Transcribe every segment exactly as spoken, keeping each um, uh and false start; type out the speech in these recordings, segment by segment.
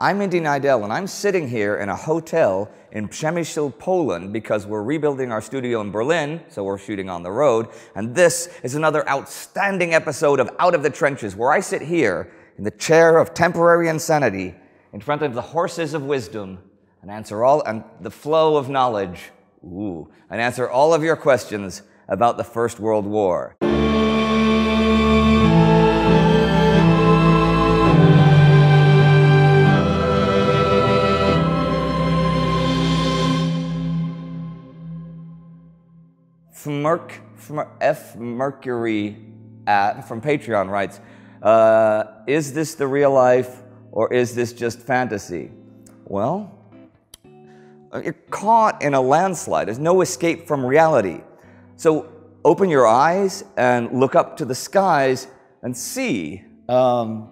I'm Indy Neidell, and I'm sitting here in a hotel in Przemysl, Poland, because we're rebuilding our studio in Berlin, so we're shooting on the road, and this is another outstanding episode of Out of the Trenches, where I sit here in the chair of temporary insanity, in front of the horses of wisdom, and answer all, and the flow of knowledge, ooh, and answer all of your questions about the First World War. Merc F. Mercury at, from Patreon writes, uh, is this the real life or is this just fantasy? Well, you're caught in a landslide. There's no escape from reality. So open your eyes and look up to the skies and see. Um,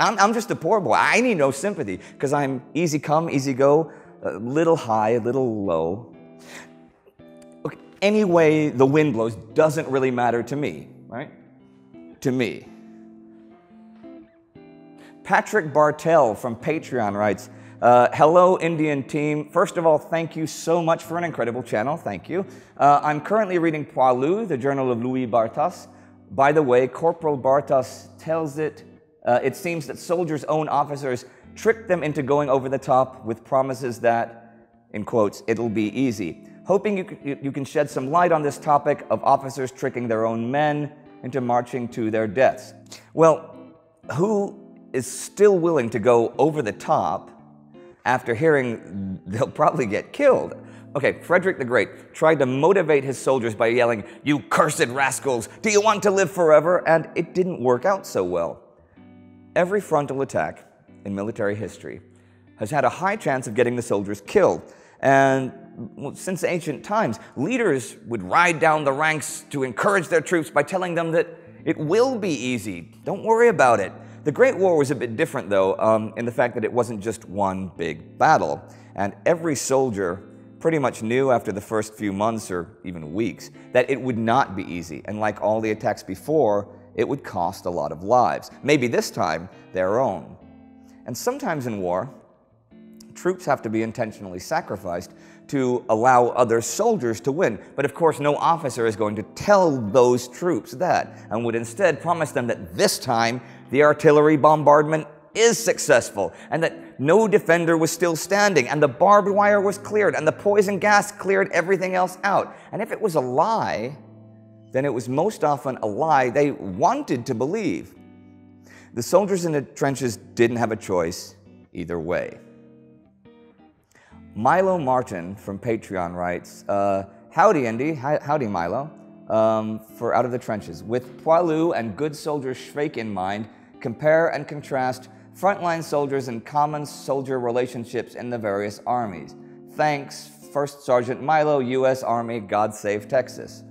I'm, I'm just a poor boy. I need no sympathy because I'm easy come, easy go, a little high, a little low. Any way the wind blows doesn't really matter to me, right? To me. Patrick Bartel from Patreon writes, uh, hello, Indian team. First of all, thank you so much for an incredible channel. Thank you. Uh, I'm currently reading Poilu, the journal of Louis Barthas. By the way, Corporal Barthas tells it, uh, it seems that soldiers' own officers tricked them into going over the top with promises that, in quotes, it'll be easy. Hoping you, you can shed some light on this topic of officers tricking their own men into marching to their deaths. Well, who is still willing to go over the top after hearing they'll probably get killed? Okay, Frederick the Great tried to motivate his soldiers by yelling, "You cursed rascals, do you want to live forever?" And it didn't work out so well. Every frontal attack in military history has had a high chance of getting the soldiers killed. And since ancient times, leaders would ride down the ranks to encourage their troops by telling them that it will be easy, don't worry about it. The Great War was a bit different though, um, in the fact that it wasn't just one big battle, and every soldier pretty much knew after the first few months or even weeks that it would not be easy, and like all the attacks before, it would cost a lot of lives, maybe this time their own. And sometimes in war, troops have to be intentionally sacrificed to allow other soldiers to win. But of course, no officer is going to tell those troops that, and would instead promise them that this time the artillery bombardment is successful, and that no defender was still standing, and the barbed wire was cleared, and the poison gas cleared everything else out. And if it was a lie, then it was most often a lie they wanted to believe. The soldiers in the trenches didn't have a choice either way. Milo Martin from Patreon writes, uh, howdy Indy, Hi, howdy Milo, um, for Out of the Trenches. With Poilu and good soldier Schweik in mind, compare and contrast frontline soldiers and common soldier relationships in the various armies. Thanks, First Sergeant Milo, U S Army, God save Texas.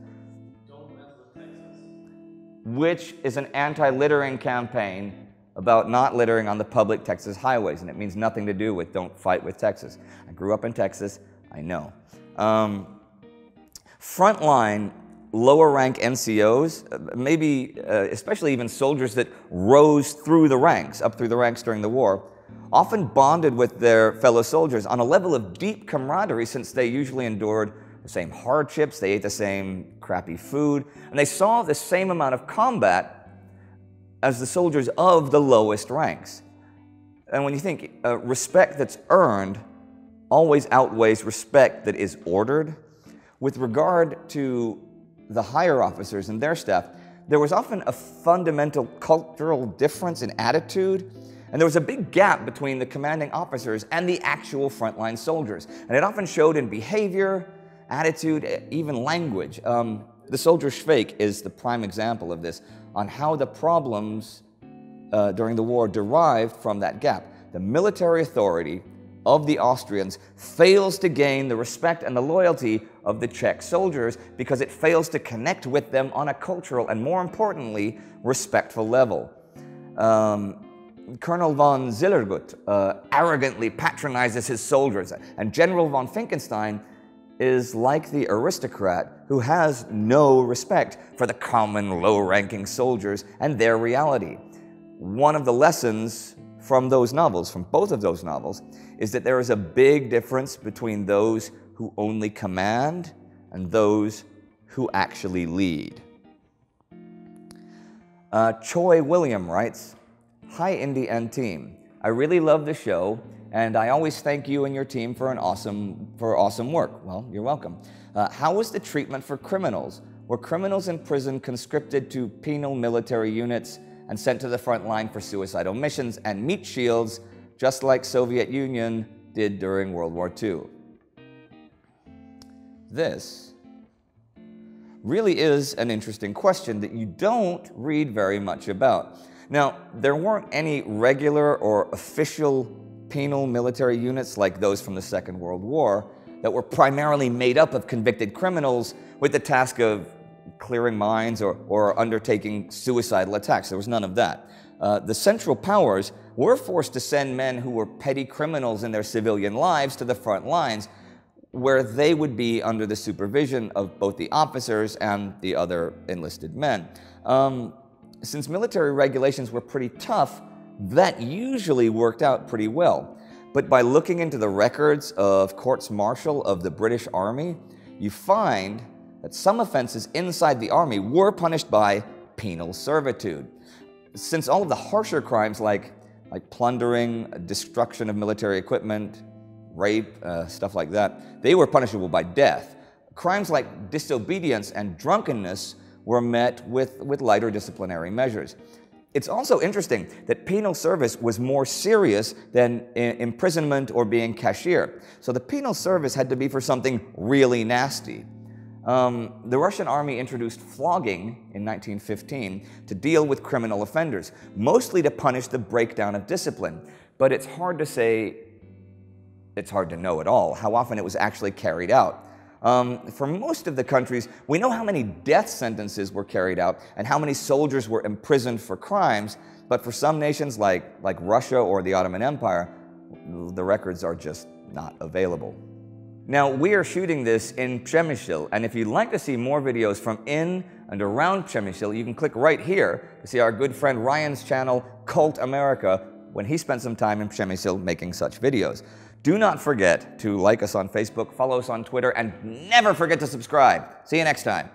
Don't mess with Texas. Which is an anti-littering campaign about not littering on the public Texas highways, and it means nothing to do with don't fight with Texas. I grew up in Texas, I know. Um, frontline, lower rank N C Os, maybe uh, especially even soldiers that rose through the ranks, up through the ranks during the war, often bonded with their fellow soldiers on a level of deep camaraderie since they usually endured the same hardships, they ate the same crappy food, and they saw the same amount of combat as the soldiers of the lowest ranks. And when you think, uh, respect that's earned always outweighs respect that is ordered. With regard to the higher officers and their staff, there was often a fundamental cultural difference in attitude, and there was a big gap between the commanding officers and the actual frontline soldiers. And it often showed in behavior, attitude, even language. Um, The soldier Schweik is the prime example of this, on how the problems uh, during the war derived from that gap. The military authority of the Austrians fails to gain the respect and the loyalty of the Czech soldiers because it fails to connect with them on a cultural and, more importantly, respectful level. Um, Colonel von Zillergut uh, arrogantly patronizes his soldiers, and General von Finkenstein is like the aristocrat who has no respect for the common low-ranking soldiers and their reality. One of the lessons from those novels, from both of those novels, is that there is a big difference between those who only command and those who actually lead. Uh, Choi William writes, "Hi Indy and team. I really love the show, and I always thank you and your team for an awesome for awesome work." Well, you're welcome. Uh, how was the treatment for criminals? Were criminals in prison conscripted to penal military units and sent to the front line for suicidal missions and meat shields, just like Soviet Union did during World War Two? This really is an interesting question that you don't read very much about. Now, there weren't any regular or official penal military units like those from the Second World War that were primarily made up of convicted criminals with the task of clearing mines or, or undertaking suicidal attacks. There was none of that. Uh, the Central Powers were forced to send men who were petty criminals in their civilian lives to the front lines, where they would be under the supervision of both the officers and the other enlisted men. Um, since military regulations were pretty tough, that usually worked out pretty well. But by looking into the records of courts-martial of the British Army, you find that some offenses inside the army were punished by penal servitude. Since all of the harsher crimes like, like plundering, destruction of military equipment, rape, uh, stuff like that, they were punishable by death. Crimes like disobedience and drunkenness were met with, with lighter disciplinary measures. It's also interesting that penal service was more serious than imprisonment or being cashier. So the penal service had to be for something really nasty. Um, the Russian army introduced flogging in nineteen fifteen to deal with criminal offenders, mostly to punish the breakdown of discipline. But it's hard to say, it's hard to know at all how often it was actually carried out. Um, for most of the countries, we know how many death sentences were carried out and how many soldiers were imprisoned for crimes, but for some nations like, like Russia or the Ottoman Empire, the records are just not available. Now, we are shooting this in Przemysl, and if you'd like to see more videos from in and around Przemysl, you can click right here to see our good friend Ryan's channel, Cult America, when he spent some time in Przemysl making such videos. Do not forget to like us on Facebook, follow us on Twitter, and never forget to subscribe. See you next time.